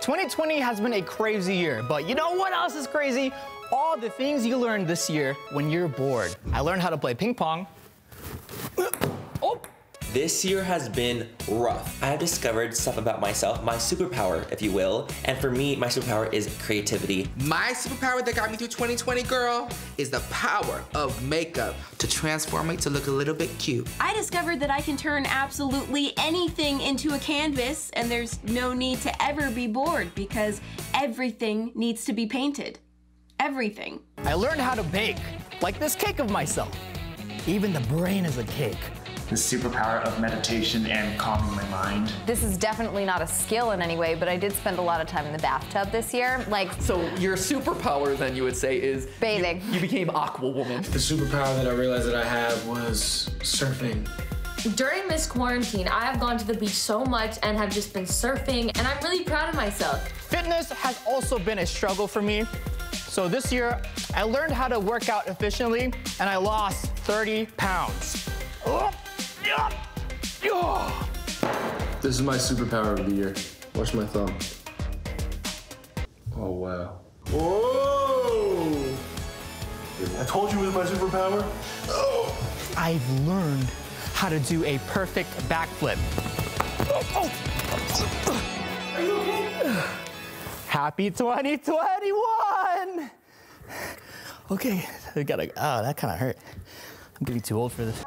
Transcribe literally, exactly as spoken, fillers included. twenty twenty has been a crazy year, but you know what else is crazy? All the things you learned this year when you're bored. I learned how to play ping pong. Oh! This year has been rough. I have discovered stuff about myself, my superpower, if you will. And for me, my superpower is creativity. My superpower that got me through twenty twenty, girl, is the power of makeup to transform me to look a little bit cute. I discovered that I can turn absolutely anything into a canvas, and there's no need to ever be bored because everything needs to be painted. Everything. I learned how to bake, like this cake of myself. Even the brain is a cake. The superpower of meditation and calming my mind. This is definitely not a skill in any way, but I did spend a lot of time in the bathtub this year. Like, so your superpower, then, you would say, is bathing. You, you became Aqua Woman. The superpower that I realized that I have was surfing. During this quarantine, I have gone to the beach so much and have just been surfing, and I'm really proud of myself. Fitness has also been a struggle for me. So this year, I learned how to work out efficiently, and I lost thirty pounds. Oh. This is my superpower of the year. Watch my thumb. Oh, wow. Whoa! I told you it was my superpower. Oh. I've learned how to do a perfect backflip. Oh, oh. Are you okay? Happy twenty twenty-one! Okay, I gotta, oh, that kind of hurt. I'm getting too old for this.